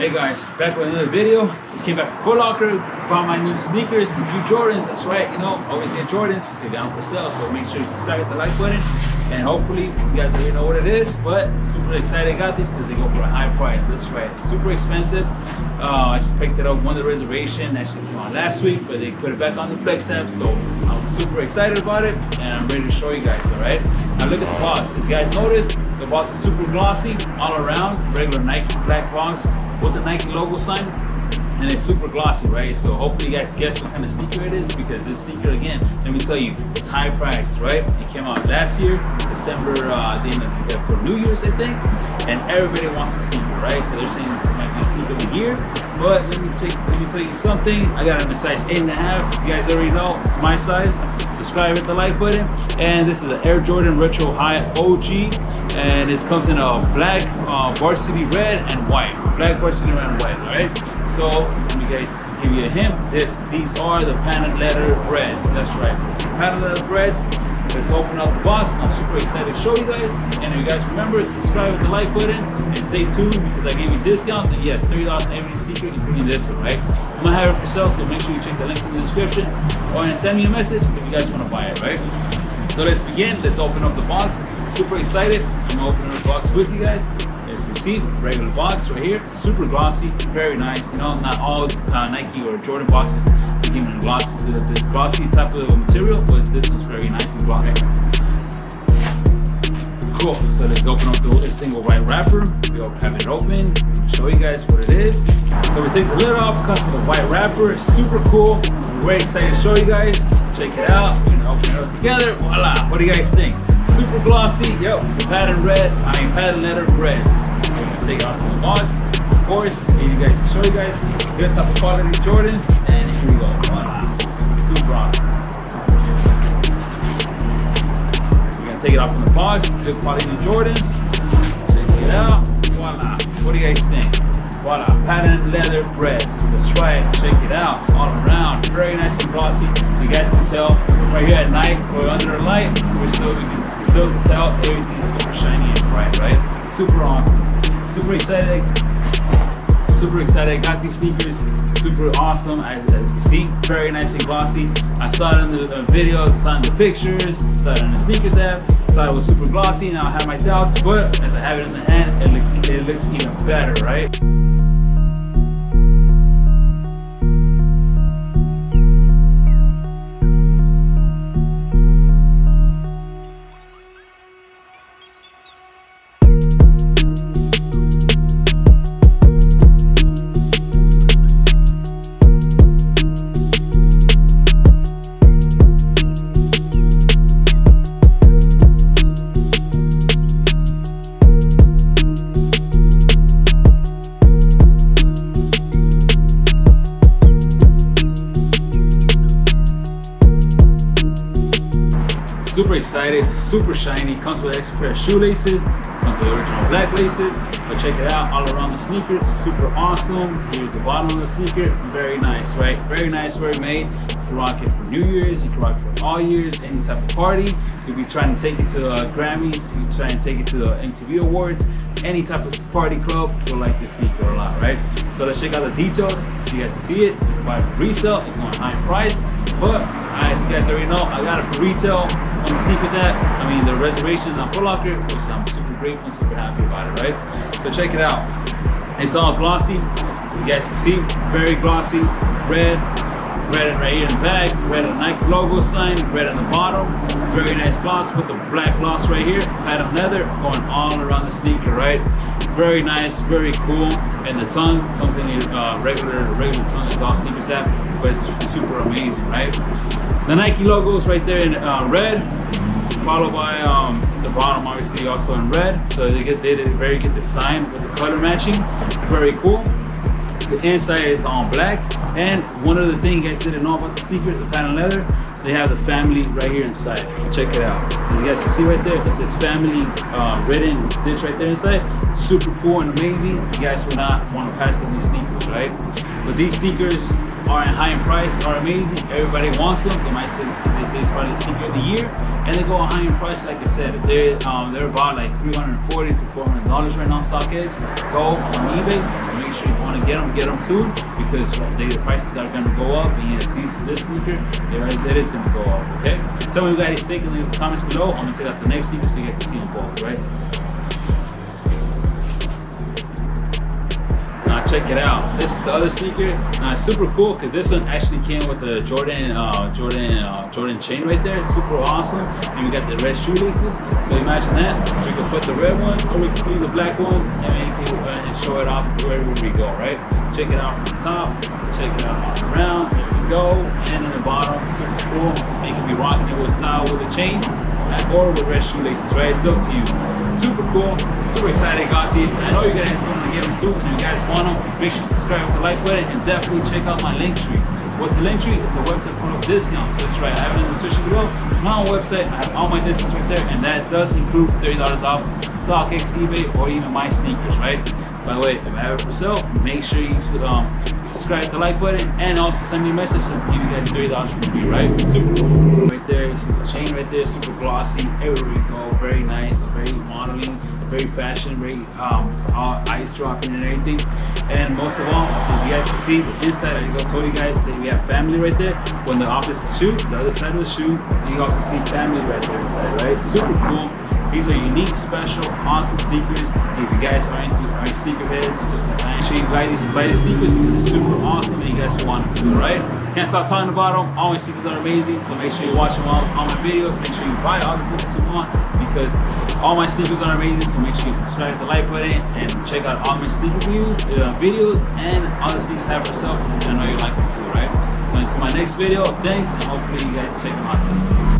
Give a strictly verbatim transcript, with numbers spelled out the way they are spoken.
Hey guys, back with another video. Just came back from Foot Locker, bought my new sneakers, the new Jordans. That's right, you know, always get Jordans. They're down for sale, so make sure you subscribe, hit the like button, and hopefully you guys already know what it is. But super excited I got these because they go for a high price. That's right, super expensive. Uh, I just picked it up, won the reservation. Actually, it came on last week, but they put it back on the Flex app, so I'm super excited about it, and I'm ready to show you guys. All right, now look at the box. If you guys notice, the box is super glossy all around, regular Nike black box with the Nike logo sign, and it's super glossy, right? So hopefully you guys guess what kind of sneaker it is, because this sneaker, again, let me tell you, it's high priced, right? It came out last year, December, uh, the end of the, for New Year's, I think, and everybody wants a sneaker, right? So they're saying this is might be a sneaker of the year, but let me, take, let me tell you something. I got it in a size eight and a half. You guys already know, it's my size. Subscribe, hit the like button, and this is an Air Jordan Retro High O G, and it comes in a black, uh, varsity red and white, black varsity red and white. All right, so let me guys give you a hint. This these are the Patent Leather Breds. That's right, Patent Leather Breds. Let's open up the box. I'm super excited to show you guys, and if you guys remember, subscribe with the like button and stay tuned, because I gave you discounts, and yes, thirty dollars on every sneaker, including this one, right? I'm gonna have it for sale, so make sure you check the links in the description, or send me a message if you guys want to buy it, right? So let's begin. Let's open up the box. Super excited. I'm gonna open up the box with you guys. As you see, regular box right here, super glossy, very nice. You know, not all uh, Nike or Jordan boxes came in glossy, this, this glossy type of material, but this one's very nice and glossy. Cool. So let's open up the single white wrapper. We all have it open, show you guys what it is. So we take the lid off, comes with a white wrapper. Super cool. We're very excited to show you guys. Check it out. We're gonna open it up together. Voila! What do you guys think? Super glossy, yep, the pattern red, I mean pattern leather breads. We're gonna take out the box, of course, and you guys show you guys good type of quality Jordans, and here we go. Wow, super awesome. We're gonna take it off from the box, good quality Jordans. Check it out. Voila. What do you guys think? Voila, pattern leather breads. Let's try it, check it out. All around, very nice and glossy. You guys can tell right here at night or under the light, we're still we can still tell everything's super shiny and bright, right? Super awesome, super excited, super excited. Got these sneakers, super awesome. I, I see, very nice and glossy. I saw it in the, the videos, I saw it in the pictures, saw it in the sneakers app. Thought it was super glossy. Now I have my doubts, but as I have it in the hand, it, look, it looks even better, right? Super excited, super shiny, comes with extra pair of shoelaces, comes with original black laces, but check it out, all around the sneaker, super awesome. Here's the bottom of the sneaker, very nice, right? Very nice, very made. You can rock it for New Year's, you can rock it for all years, any type of party. You'll be trying to take it to uh, Grammys, you try and take it to the M T V awards, any type of party club will like this sneaker a lot, right? So let's check out the details, so you guys can see it. You can buy it for resale, it's on a high price, but as you guys already know, I got it for retail on the sneakers app. I mean, the reservation on Foot Locker, which I'm super grateful and super happy about it, right? So check it out. It's all glossy. You guys can see, very glossy. Red, red right here in the back. Red on Nike logo sign. Red on the bottom. Very nice gloss with the black gloss right here. Patent leather going all around the sneaker, right? Very nice, very cool. And the tongue comes in your uh, regular, regular tongue. It's all sneakers app, but it's super amazing, right? The Nike logo is right there in uh, red, followed by um, the bottom obviously also in red. So they get they did very good design with the color matching, very cool. The inside is all black, and one other thing you guys didn't know about the sneakers, the patent leather, they have the family right here inside. Check it out. And you guys can see right there, it says family uh, written stitch right there inside. Super cool and amazing. You guys will not want to pass on these sneakers, right? But these sneakers are in high in price, are amazing, everybody wants them. They might say, they say it's probably the sneaker of the year, and they go a high in price, like I said. They're, um, they're about like three hundred forty dollars to four hundred dollars right now on StockX. Go on eBay to make sure you want to can get them, get them soon, because the prices are going to go up, and yes, these, this sneaker, it is going to go up, okay? Tell me what you guys think in the comments below. I'm going to take out the next sneaker so you guys can see them both, right? Now check it out. This is the other sneaker. Now it's super cool because this one actually came with the Jordan uh, Jordan, uh, Jordan chain right there. It's super awesome. And we got the red shoelaces. So imagine that. We can put the red ones or we can put the black ones and make it and show it off wherever we go, right? Check it out from the top. Check it out all around. There we go. And in the bottom, super cool. And you can be rocking it with style with a chain or with red shoelaces, right? It's up to you. Super cool. Super excited I got these. I know you guys want to get them too. If you guys want them, make sure to subscribe with the like button and definitely check out my link tree. What's the link tree? It's a website full of discounts. That's right. I have it in the description below. It's my own website. I have all my discounts right there, and that does include thirty dollars off StockX, eBay, or even my sneakers, right? By the way, if I have it for sale, make sure you um, subscribe to the like button and also send me a message to give you guys thirty dollars for free, right? Super cool. Right there, you see the chain right there, super glossy, everywhere you go, very nice, very modeling, very fashion, very um, all ice dropping and everything. And most of all, as you guys can see, the inside, I told you guys that we have family right there. When the opposite shoe, the other side of the shoe, you also see family right there inside, right? Super cool. These are unique, special, awesome sneakers. If you guys are into are sneaker heads, just like I sure you buy these, buy these sneakers because they're super awesome and you guys want them too, right? Can't stop talking about them. All my sneakers are amazing, so make sure you watch them all, all my videos. Make sure you buy all the sneakers you want because all my sneakers are amazing, so make sure you subscribe to the like button and check out all my sneaker views, uh, videos and all the sneakers I have for sale because I know you like them too, right? So until my next video, thanks and hopefully you guys check them out too.